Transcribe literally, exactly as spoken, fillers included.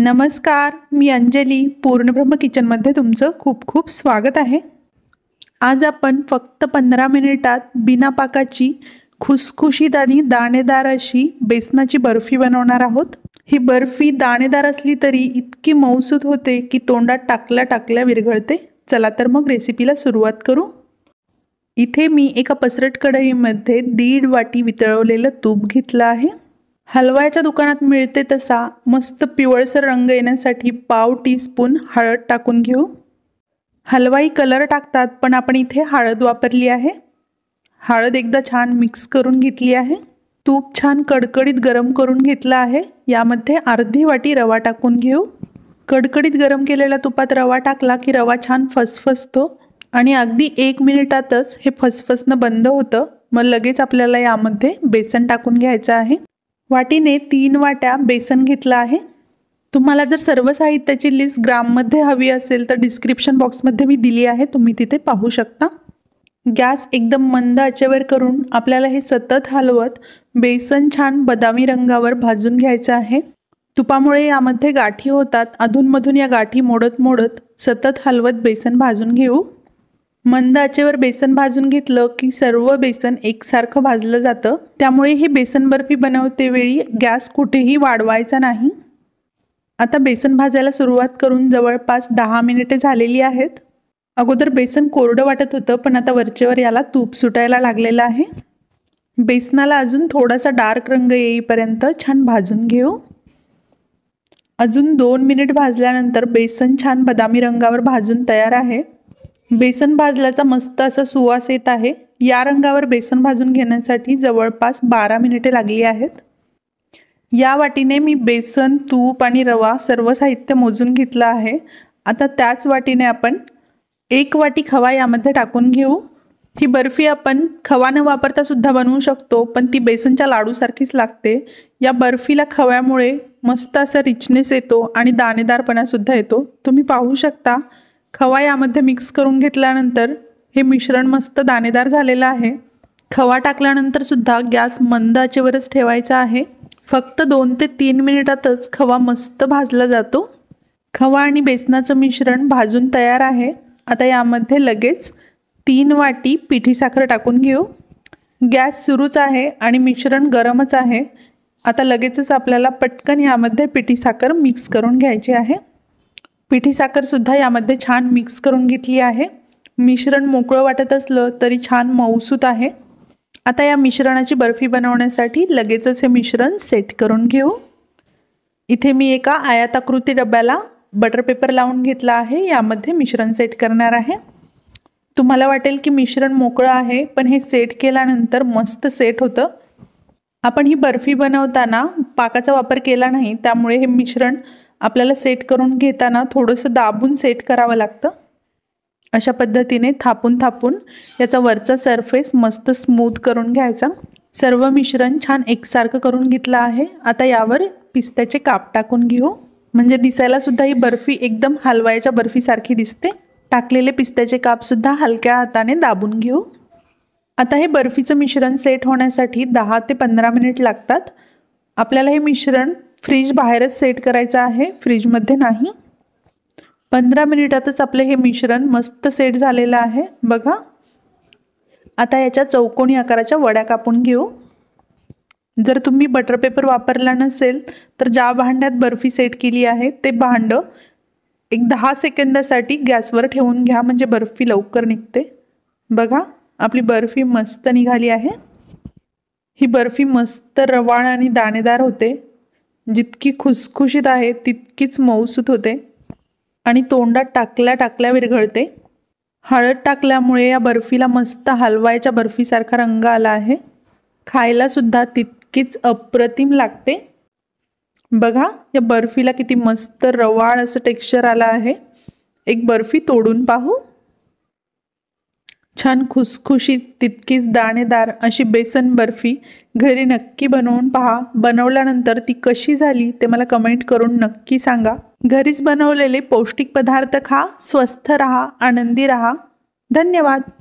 नमस्कार, मी अंजली, पूर्णब्रह्म किचनमध्ये तुमचं खूप खूप स्वागत आहे। आज आपण फक्त पंधरा मिनिटात बिना पाकाची खुसखुशीत आणि दाणेदार अशी बेसनाची बर्फी बनवणार आहोत। ही बर्फी दाणेदार असली तरी इतकी मऊसूत होते की तोंडात टाकल्या टाकल्या विरघळते। चला तर मग रेसिपीला सुरुवात करू। इथे मी एका पसरट कढईमध्ये दीड वाटी वितळवलेलं तूप घेतलं आहे। हलव्याच्या दुकानात मिळते तसा मस्त पिवळसर रंग येण्यासाठी पाव टीस्पून हळद टाकून घेऊ। हलवाई कलर टाकतात पण आपण इथे हळद वापरली आहे। हळद एकदा छान मिक्स करून घेतली आहे। तूप छान कडकडीत गरम करून घेतला आहे। यामध्ये अर्धी वाटी रवा टाकून घेऊ। कडकडीत गरम केलेल्या तुपात रवा टाकला की रवा छान फसफसतो आणि अगदी एक मिनिटातच हे फसफसणं बंद होतं। मग लगेच आपल्याला यामध्ये बेसन टाकून घ्यायचं आहे। वाटीने तीन वाट्या बेसन घेतलं आहे। तुम्हाला जर सर्व साहित्याची लिस्ट ग्राममध्ये हवी असेल तर डिस्क्रिप्शन बॉक्समध्ये मी दिली आहे, तुम्ही तिथे पाहू शकता। गॅस एकदम मंद आचेवर करून आपल्याला हे सतत हलवत बेसन छान बदामी रंगावर भाजून घ्यायचं आहे। तुपामुळे यामध्ये गाठी होतात, अधूनमधून या गाठी मोडत मोडत सतत हलवत बेसन भाजून घेऊ। मंद आचेवर बेसन भाजून घेतलं की सर्व बेसन एकसारखं भाजलं जातं, त्यामुळे ही बेसन बर्फी बनवते वेळी गॅस कुठेही वाढवायचा नाही। आता बेसन भाजायला सुरुवात करून जवळपास दहा मिनिटे झालेली आहेत। अगोदर बेसन कोरडं वाटत होतं पण आता वरचेवर याला तूप सुटायला लागलेलं आहे। बेसनाला अजून थोडासा डार्क रंग येईपर्यंत छान भाजून घेऊ। अजून दोन मिनिट भाजल्यानंतर बेसन छान बदामी रंगावर भाजून तयार आहे। बेसन भाजल्याचा मस्त असा सुवास येत आहे। या रंगावर बेसन भाजून घेण्यासाठी जवळपास बारा मिनिटे लागली आहेत। या वाटीने मी बेसन, तूप आणि रवा सर्व साहित्य मोजून घेतलं आहे। आता त्याच वाटीने आपण एक वाटी खवा यामध्ये टाकून घेऊ। ही बर्फी आपण खवा न वापरता सुद्धा बनवू शकतो, पण ती बेसनच्या लाडूसारखीच लागते। या बर्फीला खव्यामुळे मस्त असा रिचनेस येतो आणि दाणेदारपणा सुद्धा येतो। तुम्ही पाहू शकता, खवा यामध्ये मिक्स करून घेतल्यानंतर हे मिश्रण मस्त दाणेदार झालेलं आहे। खवा टाकल्यानंतर सुद्धा गॅस मंद आचेवरच ठेवायचा आहे। फक्त दोन ते तीन मिनिटातच खवा मस्त भाजला जातो। खवा आणि बेसनाचं मिश्रण भाजून तयार आहे। आता यामध्ये लगेच तीन वाटी पिठी साखर टाकून घेऊ। गॅस सुरूच आहे आणि मिश्रण गरमच आहे। आता लगेचच आपल्याला पटकन यामध्ये पिठी साखर मिक्स करून घ्यायची आहे। पिठी साखर सुद्धा यामध्ये छान मिक्स करून घेतली आहे। मिश्रण मोकळं वाटत असलं तरी छान मऊसूत आहे। आता या मिश्रणाची बर्फी बनवण्यासाठी लगेचच हे मिश्रण सेट करून घेऊ। इथे मी एका आयताकृती डब्याला बटर पेपर लावून घेतला आहे। यामध्ये मिश्रण सेट करणार आहे। तुम्हाला वाटेल की मिश्रण मोकळं आहे, पण हे सेट केल्यानंतर मस्त सेट होतं। आपण ही बर्फी बनवताना पाकाचा वापर केला नाही, त्यामुळे हे मिश्रण आपल्याला सेट करून घेताना थोडंसं दाबून सेट करावं लागतं। अशा पद्धतीने थापून थापून याचा वरचा सरफेस मस्त स्मूथ करून घ्यायचा। सर्व मिश्रण छान एकसारखं करून घेतलं आहे। आता यावर पिस्त्याचे काप टाकून घेऊ, म्हणजे दिसायला सुद्धा ही बर्फी एकदम हलवायच्या बर्फीसारखी दिसते। टाकलेले पिस्त्याचे कापसुद्धा हलक्या हाताने दाबून घेऊ। आता हे बर्फीचं मिश्रण सेट होण्यासाठी दहा ते पंधरा मिनिट लागतात। आपल्याला हे मिश्रण फ्रीज बाहेरच सेट करायचं आहे, फ्रीजमध्ये नाही। पंधरा मिनिटातच आपले हे मिश्रण मस्त सेट झालेलं आहे बघा। आता याच्या चौकोनी आकाराच्या वड्या कापून घेऊ। जर तुम्ही बटर पेपर वापरला नसेल तर ज्या भांड्यात बर्फी सेट केली आहे ते भांडं एक दहा सेकंदासाठी गॅसवर ठेवून घ्या, म्हणजे बर्फी लवकर निघते। बघा, आपली बर्फी मस्त निघाली आहे। ही बर्फी मस्त रवाळ आणि दाणेदार होते। जितकी खुसखुशीत आहे तितकीच मऊसूत होते आणि तोंडात टाकल्या टाकल्या विरघळते। हळद टाकल्यामुळे या बर्फीला मस्त हलवायच्या बर्फीसारखा रंग आला आहे। खायला सुद्धा तितकीच अप्रतिम लागते। बघा, या बर्फीला किती मस्त रवाळ असं टेक्स्चर आलं आहे। एक बर्फी तोडून पाहू। छान खुसखुशीत तितकीच दाणेदार अशी बेसन बर्फी घरी नक्की बनवून पहा। बनवल्यानंतर ती कशी झाली ते मला कमेंट करून नक्की सांगा। घरीच बनवलेले पौष्टिक पदार्थ खा, स्वस्थ रहा, आनंदी रहा। धन्यवाद।